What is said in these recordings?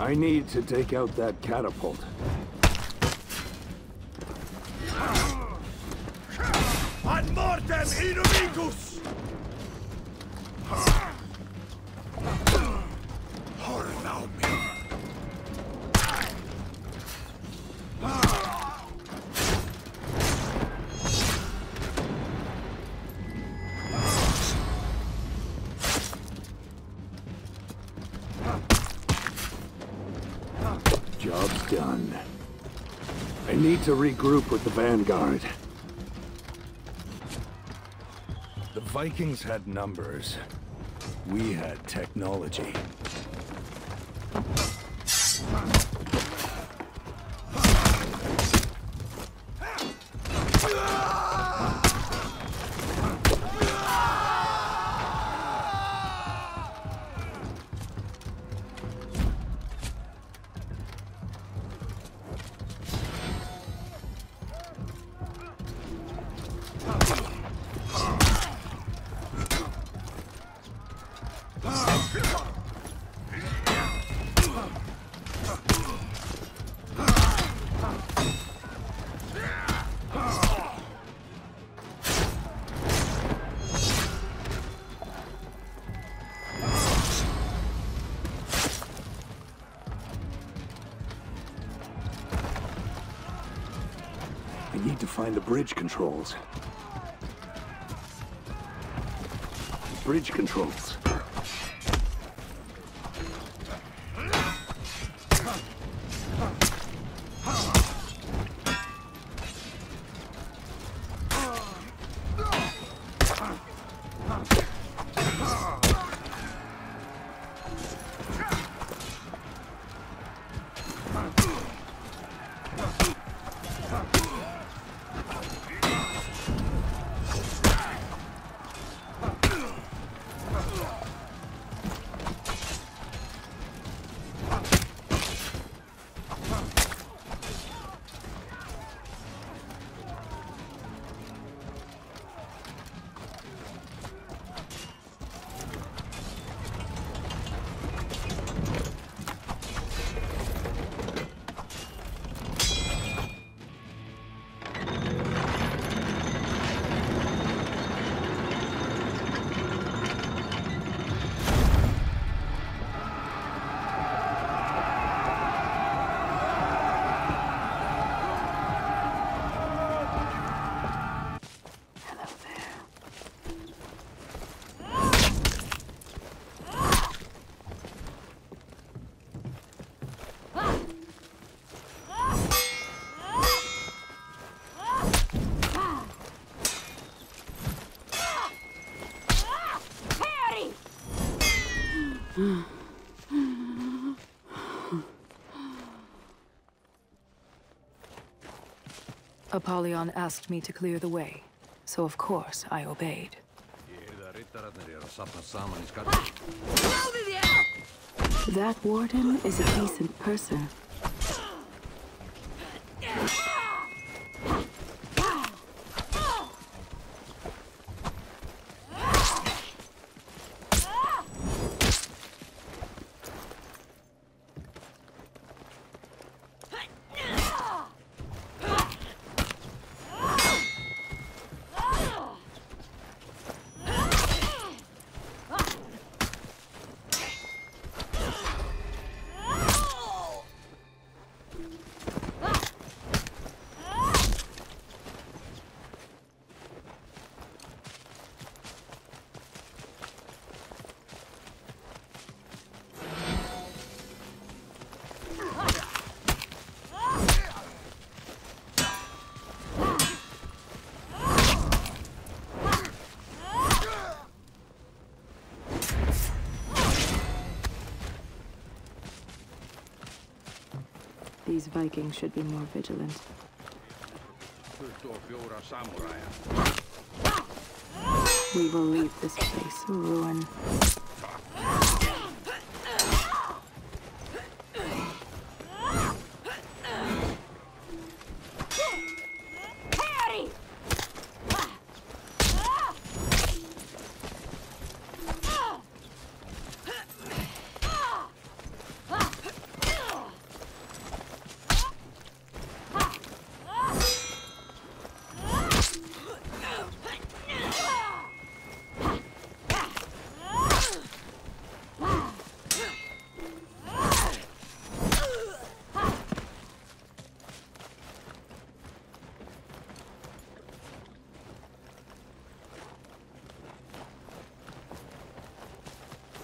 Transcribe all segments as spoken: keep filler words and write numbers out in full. I need to take out that catapult. Ad mortem in amicus! Allow me. Done. I need to regroup with the Vanguard. The Vikings had numbers. We had technology. I need to find the bridge controls. Bridge controls. Let's go. Apollyon asked me to clear the way, so of course I obeyed. That warden is a decent person. These Vikings should be more vigilant. We will leave this place a ruin.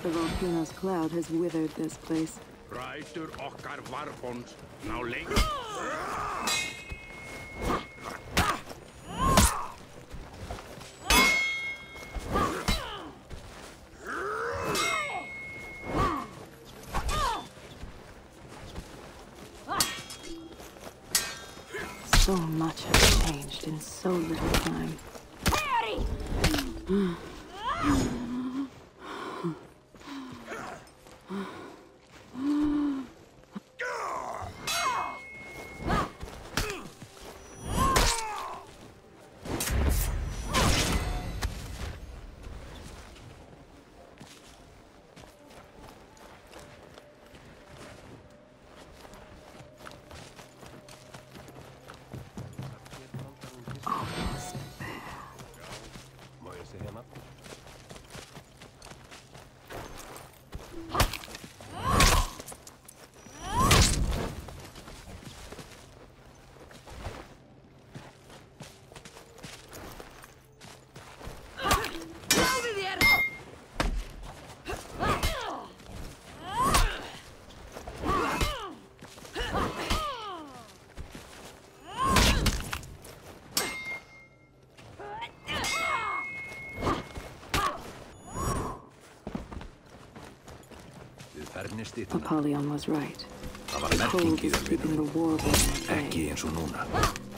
The volcano's cloud has withered this place. Rætur okkar varpons, now late. So much has changed in so little time. Harry! Apollyon was right. The cold is keeping the warble in the